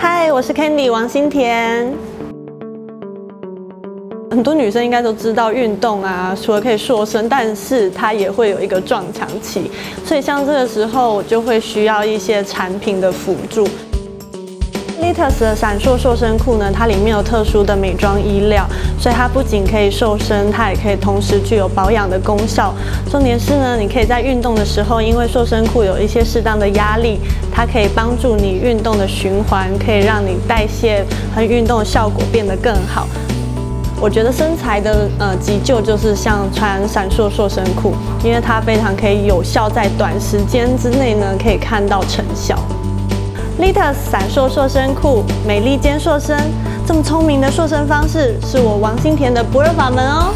嗨，我是 Candy 王心田。很多女生应该都知道，运动啊，除了可以塑身，但是它也会有一个撞墙期，所以像这个时候，我就会需要一些产品的辅助。 Lytess 的闪烁塑身裤呢，它里面有特殊的美妆衣料，所以它不仅可以瘦身，它也可以同时具有保养的功效。重点是呢，你可以在运动的时候，因为塑身裤有一些适当的压力，它可以帮助你运动的循环，可以让你代谢和运动的效果变得更好。我觉得身材的急救就是像穿闪烁塑身裤，因为它非常可以有效在短时间之内呢，可以看到成效。 Lytess 闪烁塑身裤，美丽间塑身，这么聪明的塑身方式，是我王心田的不二法门哦。